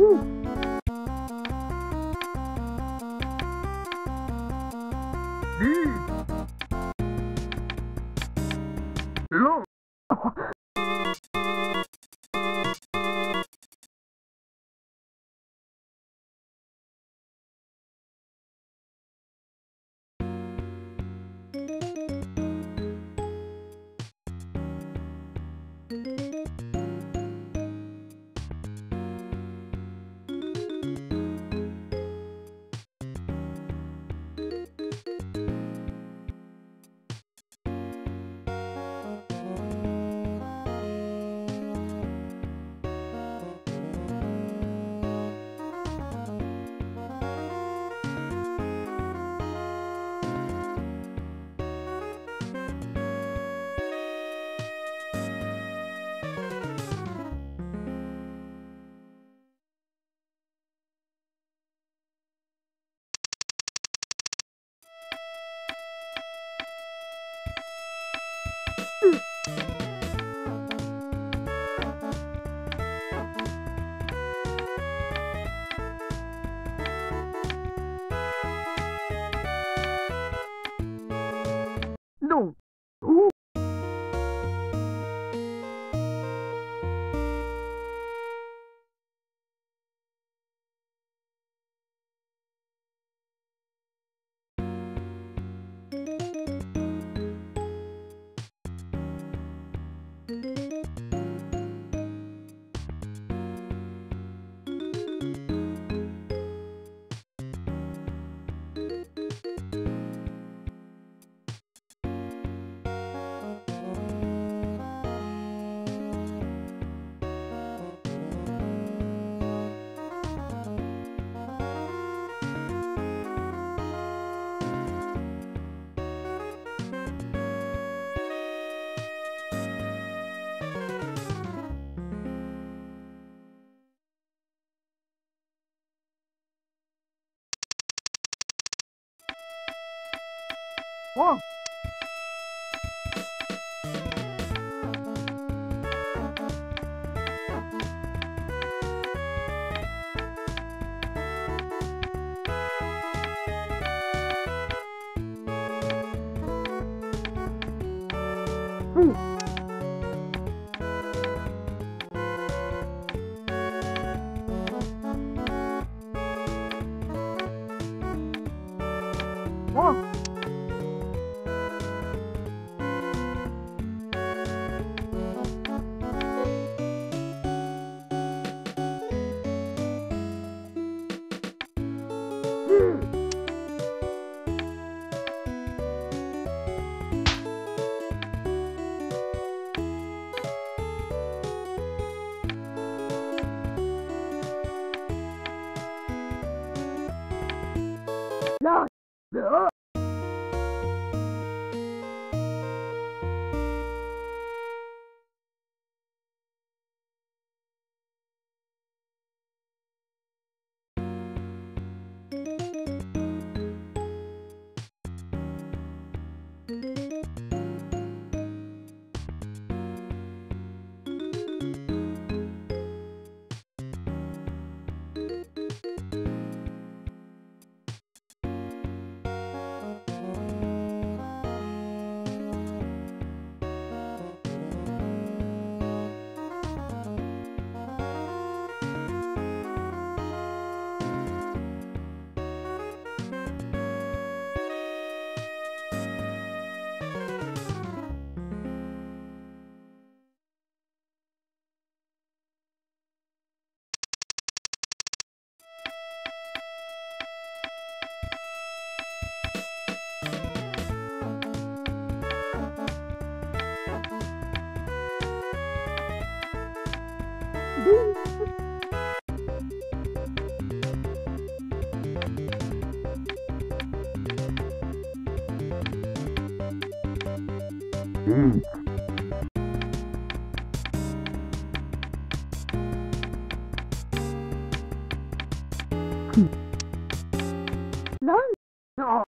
Whoa! No.